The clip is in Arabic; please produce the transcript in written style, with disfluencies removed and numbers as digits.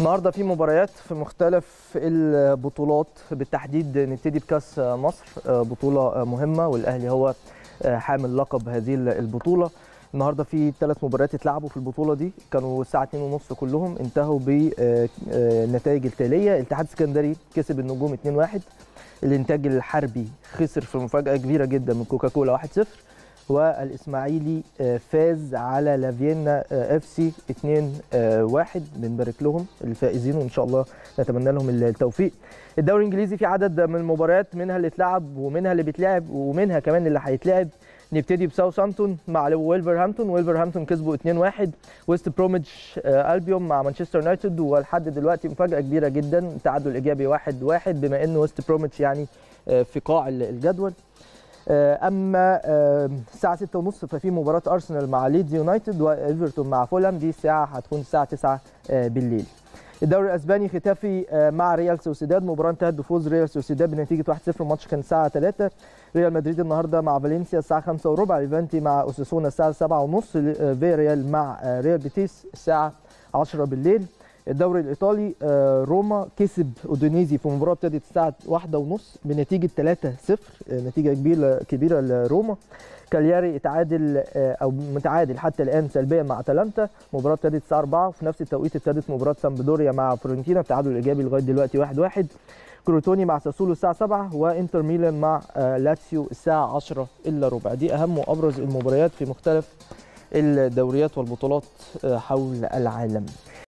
النهارده في مباريات في مختلف البطولات، بالتحديد نبتدي بكاس مصر، بطولة مهمة والأهلي هو حامل لقب هذه البطولة. النهارده في 3 مباريات اتلعبوا في البطولة دي، كانوا الساعة 2:30 كلهم، انتهوا بالنتائج التالية: الاتحاد الإسكندري كسب النجوم 2-1، الإنتاج الحربي خسر في مفاجأة كبيرة جدا من كوكاكولا 1-0، والإسماعيلي فاز على لافيينا إف سي 2-1. بنبارك لهم الفائزين وإن شاء الله نتمنى لهم التوفيق. الدوري الإنجليزي في عدد من المباريات، منها اللي اتلعب ومنها اللي بيتلعب ومنها كمان اللي هيتلعب. نبتدي بساوثامبتون مع ولفرهامبتون، كسبوا 2-1. ويست بروميتش ألبيون مع مانشستر يونايتد، ولحد دلوقتي مفاجأة كبيرة جدا، تعادل إيجابي 1-1، بما إن ويست بروميتش يعني في قاع الجدول. اما الساعه 6:30 ففي مباراه ارسنال مع ليدز يونايتد وايفرتون مع فولهام، دي الساعه هتكون الساعه 9 بالليل. الدوري الاسباني خيتافي مع ريال سوسيداد، مباراه انتهت بفوز ريال سوسيداد بنتيجه 1-0، الماتش كان الساعه 3. ريال مدريد النهارده مع فالنسيا الساعه 5:15، ليفانتي مع اوساسونا الساعه 7:30، فياريال مع ريال بيتيس الساعه 10 بالليل. الدوري الايطالي روما كسب اودينيزي في مباراه ابتدت الساعه 1:30 بنتيجه 3-0، نتيجه كبيره لروما. كالياري اتعادل او متعادل حتى الان سلبيا مع اتلانتا، مباراه ابتدت الساعه 4، وفي نفس التوقيت ابتدت مباراه سامبدوريا مع فيورنتينا، التعادل الايجابي لغايه دلوقتي 1-1. كروتوني مع ساسولو الساعه 7، وانتر ميلان مع لاتسيو الساعه 10:15. دي اهم وابرز المباريات في مختلف الدوريات والبطولات حول العالم.